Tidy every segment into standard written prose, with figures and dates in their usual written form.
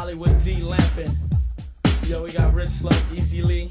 Hollywood D lamping. Yo, we got Rich Slug, Easy Lee,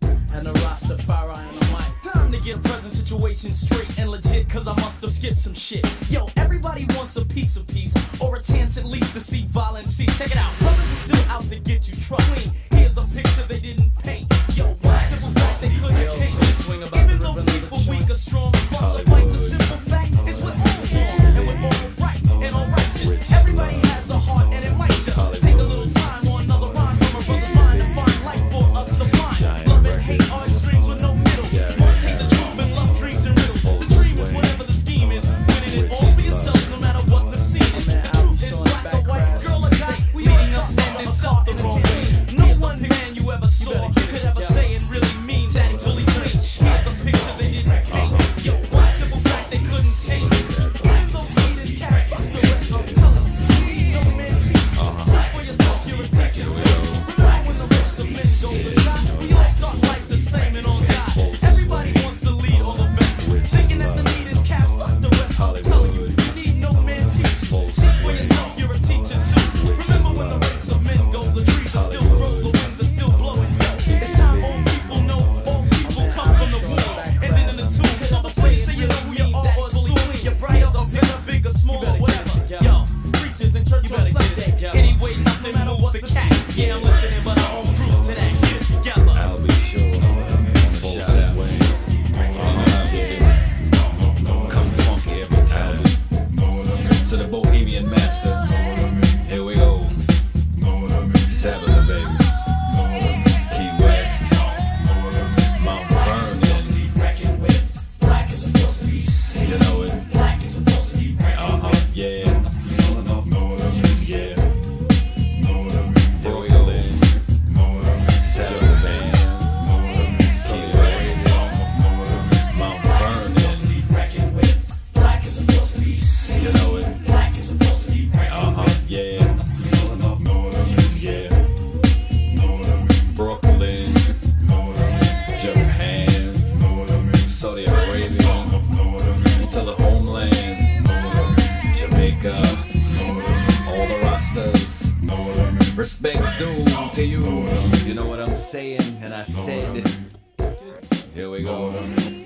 and the Rastafari on the mic. Time to get present situation straight and legit, cause I must have skipped some shit. Yo, everybody wants a piece of peace, or a chance at least to see violence cease. Check it out, brothers are still out to get you, trust me. Here's a picture they didn't paint. Yo, why did we watch they couldn't change? Even though we for weak or strong, we fight the simple fact is we're all wrong, and we're all right, and all righteous. Everybody has a heart, and it might just take a little time or another rhyme from a brother's mind to find life for us to find. Love and hate are extremes with no middle. Must hate the truth and love dreams and riddles. The dream is whatever the scheme is, winning it all for yourself, no matter what the scene is. The truth is black or white, girl or guy, leading us in itself the wrong way. No one man you ever saw could ever say and really mean that he's fully clean. Saudi Arabia, to the homeland, Jamaica, all the Rastas, respect due to you, you know what I'm saying, and I said it, here we go.